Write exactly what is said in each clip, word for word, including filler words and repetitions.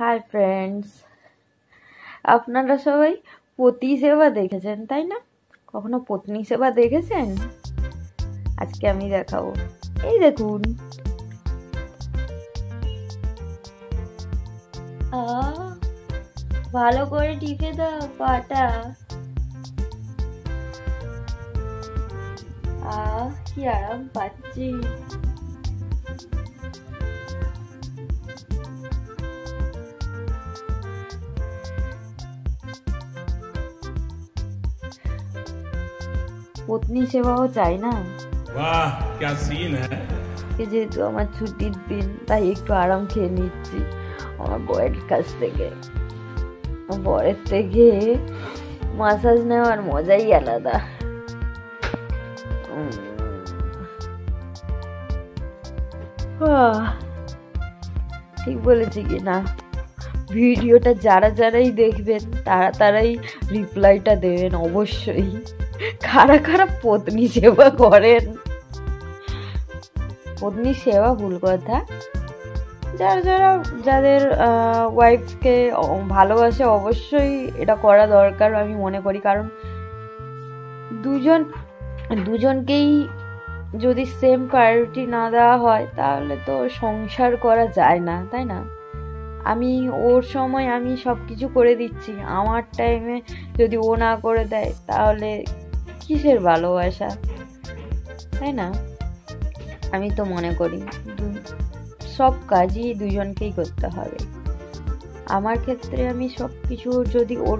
Hi friends, আপনারা সবাই পতি সেবা দেখেছেন তাই না? কখনো পত্নী সেবা দেখেছেন? আজকে আমি দেখাবো। এই দেখুন, ভালো করে টিপে দাও পাটা। আহ কি আরাম পাচ্ছি। পত্নী সেবাও চাই না? বাহ, কি সিন হ্যায়। যেহেতু আমার ছুটির দিন তাই একটু আরাম খেয়ে নিচ্ছি আমার বয়ের কাছ থেকে। বয়ের থেকে মাসাজ নেওয়ার মজাই আলাদা। ঠিক বলেছি কি না? ভিডিওটা যারা যারাই দেখবেন তারা তারাই রিপ্লাইটা দেবেন অবশ্যই। কারা কারা পত্নী সেবা করেন? পত্নী সেবা ভুল কথা। যারা যারা যাদের ওয়াইফকে ভালোবাসে অবশ্যই এটা করা দরকার আমি মনে করি। কারণ দুজন দুজনকেই যদি সেম প্রায়োরিটি না দেওয়া হয় তাহলে তো সংসার করা যায় না, তাই না? আমি ওর সময় আমি সব কিছু করে দিচ্ছি, আমার টাইমে যদি ও না করে দেয় তাহলে কিসের ভালোবাসা, তাই না? আমি তো মনে করি সব কাজই দুজনকেই করতে হবে। আমার ক্ষেত্রে আমি সব কিছু যদি ওর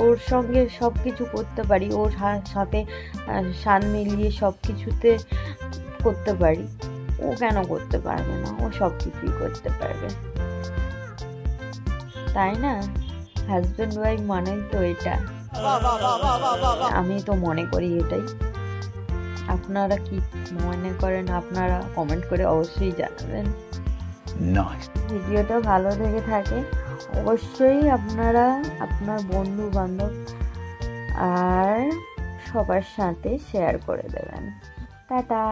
ওর সঙ্গে সব কিছু করতে পারি, ওর সাথে সান মিলিয়ে সব কিছুতে করতে পারি, ও কেন করতে পারবে না? ও সব কিছুই করতে পারবে, তাই না? হাজব্যান্ড ওয়াইফ মানেই তো এটা, আমি তো মনে করি এটাই। আপনারা কি মনে করেন? আপনারা কমেন্ট করে অবশ্যই জানাবেন। ভিডিওটা ভালো থেকে থাকে অবশ্যই আপনারা আপনার বন্ধু বান্ধব আর সবার সাথে শেয়ার করে দেবেন। টাটা।